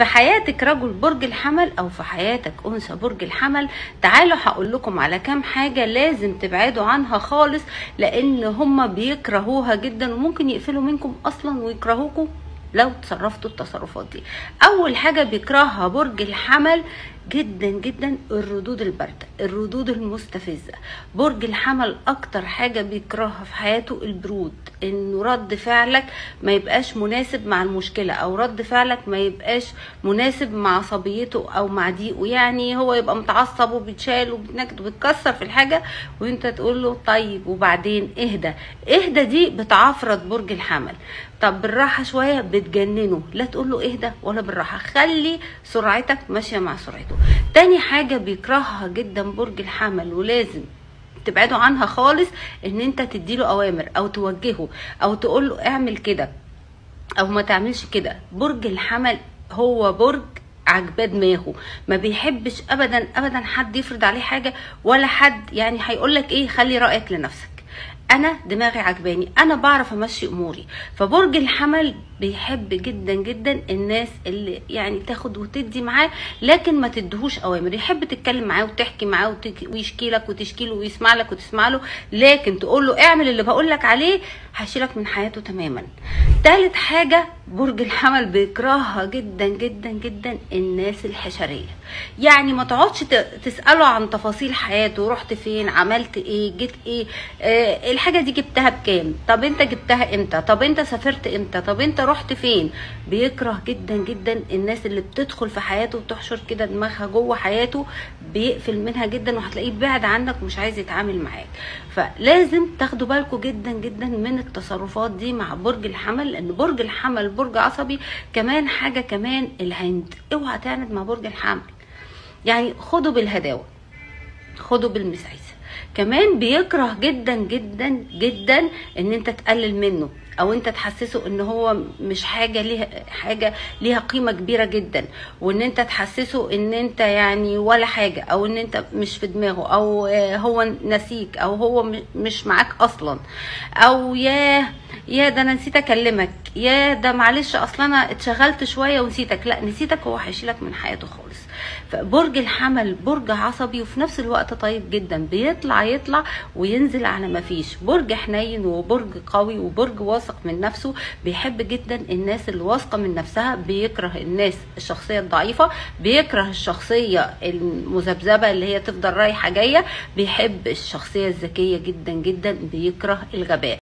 في حياتك رجل برج الحمل او في حياتك انثى برج الحمل، تعالوا هقول لكم على كام حاجه لازم تبعدوا عنها خالص، لان هم بيكرهوها جدا وممكن يقفلوا منكم اصلا ويكرهوكم لو تصرفتوا التصرفات دي. اول حاجه بيكرهها برج الحمل جدا جدا الردود البارده، الردود المستفزه. برج الحمل اكتر حاجه بيكرهها في حياته البرود، انه رد فعلك ما يبقاش مناسب مع المشكله، او رد فعلك ما يبقاش مناسب مع عصبيته او مع ضيقه. يعني هو يبقى متعصب وبيتشال وبيتنكد وبيتكسر في الحاجه، وانت تقول له طيب وبعدين اهدى اهدى، دي بتعفرض برج الحمل. طب بالراحه شويه، بتجننه، لا تقول له اهدى ولا بالراحه، خلي سرعتك ماشيه مع سرعته. تاني حاجة بيكرهها جدا برج الحمل ولازم تبعدوا عنها خالص، ان انت تديله اوامر او توجهه او تقوله اعمل كده او ما تعملش كده. برج الحمل هو برج عجباه دماغه، ما بيحبش ابدا ابدا حد يفرض عليه حاجة ولا حد يعني هيقولك ايه، خلي رأيك لنفسك، انا دماغي عجباني، انا بعرف امشي اموري. فبرج الحمل بيحب جدا جدا الناس اللي يعني تاخد وتدي معاه، لكن ما تدهوش اوامر. يحب تتكلم معاه وتحكي معاه ويشكي لك وتشكي له ويسمع لك وتسمع له، لكن تقول له اعمل اللي بقول لك عليه هشيلك من حياته تماما. ثالث حاجه برج الحمل بيكرهها جدا جدا جدا الناس الحشريه. يعني ما تقعدش تساله عن تفاصيل حياته، رحت فين، عملت ايه، جيت ايه، الحاجه دي جبتها بكام، طب انت جبتها امتى، طب انت سافرت امتى، طب انت رحت فين. بيكره جدا جدا الناس اللي بتدخل في حياته وتحشر كده دماغها جوه حياته، بيقفل منها جدا وهتلاقيه بعد عنك ومش عايز يتعامل معاك. فلازم تاخدوا بالكم جدا جدا من التصرفات دي مع برج الحمل، لان برج الحمل برج عصبي. كمان حاجه كمان العند، اوعى تعند مع برج الحمل، يعني خدوا بالهداوه، خدوا بالمسعيسه. كمان بيكره جدا جدا جدا ان انت تقلل منه او انت تحسسه ان هو مش حاجه ليها قيمه كبيره جدا، وان انت تحسسه ان انت يعني ولا حاجه، او ان انت مش في دماغه، او هو نسيك، او هو مش معاك اصلا، او يا ده انا نسيت اكلمك، يا ده معلش اصلا انا اتشغلت شويه ونسيتك. لا نسيتك هو هيشيلك من حياته خالص. فبرج الحمل برج عصبي وفي نفس الوقت طيب جدا، بيطلع وينزل على ما فيش. برج حنين وبرج قوي وبرج واثق من نفسه، بيحب جدا الناس اللي واثقه من نفسها. بيكره الناس الشخصيه الضعيفه، بيكره الشخصيه المذبذبه اللي هي تفضل رايحه جايه، بيحب الشخصيه الذكيه جدا جدا، بيكره الغباء.